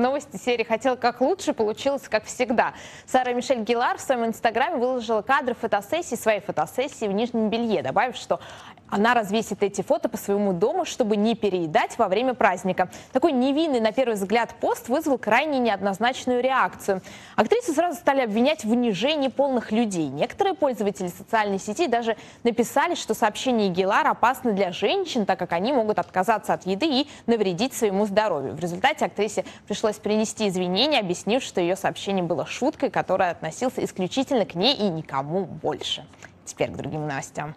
Новости серии «Хотел как лучше», получилось как всегда. Сара Мишель Геллар в своем инстаграме выложила кадры фотосессии, своей фотосессии в нижнем белье, добавив, что она развесит эти фото по своему дому, чтобы не переедать во время праздника. Такой невинный, на первый взгляд, пост вызвал крайне неоднозначную реакцию. Актрису сразу стали обвинять в унижении полных людей. Некоторые пользователи социальной сети даже написали, что сообщения Геллар опасны для женщин, так как они могут отказаться от еды и навредить своему здоровью. В результате актрисе пришлось принести извинения, объяснив, что ее сообщение было шуткой, которая относилась исключительно к ней и никому больше. Теперь к другим новостям.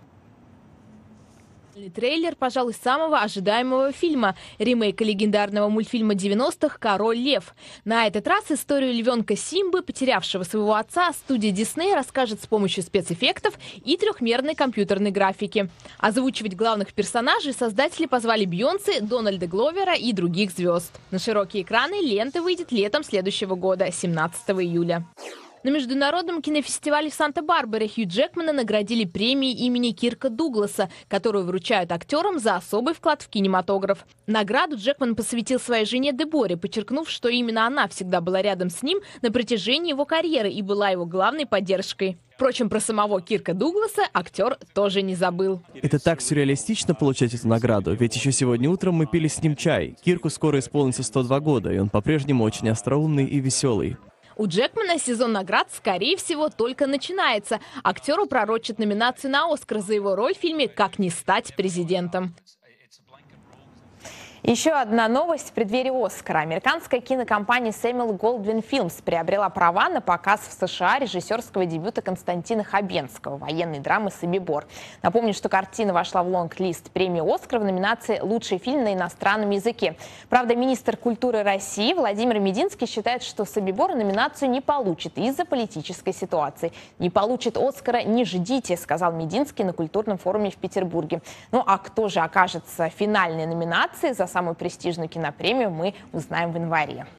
Трейлер, пожалуй, самого ожидаемого фильма – ремейка легендарного мультфильма 90-х «Король Лев». На этот раз историю львенка Симбы, потерявшего своего отца, студия Disney расскажет с помощью спецэффектов и трехмерной компьютерной графики. Озвучивать главных персонажей создатели позвали Бейонсе, Дональда Гловера и других звезд. На широкие экраны лента выйдет летом следующего года, 17 июля. На международном кинофестивале в Санта-Барбаре Хью Джекмана наградили премией имени Кирка Дугласа, которую вручают актерам за особый вклад в кинематограф. Награду Джекман посвятил своей жене Деборе, подчеркнув, что именно она всегда была рядом с ним на протяжении его карьеры и была его главной поддержкой. Впрочем, про самого Кирка Дугласа актер тоже не забыл. Это так сюрреалистично получать эту награду, ведь еще сегодня утром мы пили с ним чай. Кирку скоро исполнится 102 года, и он по-прежнему очень остроумный и веселый. У Джекмана сезон наград, скорее всего, только начинается. Актеру пророчат номинацию на «Оскар» за его роль в фильме «Как не стать президентом». Еще одна новость в преддверии «Оскара». Американская кинокомпания Samuel Goldwyn Films приобрела права на показ в США режиссерского дебюта Константина Хабенского, военной драмы «Собибор». Напомню, что картина вошла в лонг-лист премии «Оскар» в номинации «Лучший фильм на иностранном языке». Правда, министр культуры России Владимир Мединский считает, что «Собибор» номинацию не получит из-за политической ситуации. «Не получит Оскара, не ждите», сказал Мединский на культурном форуме в Петербурге. Ну а кто же окажется в финальной номинации за самую престижную кинопремию, мы узнаем в январе.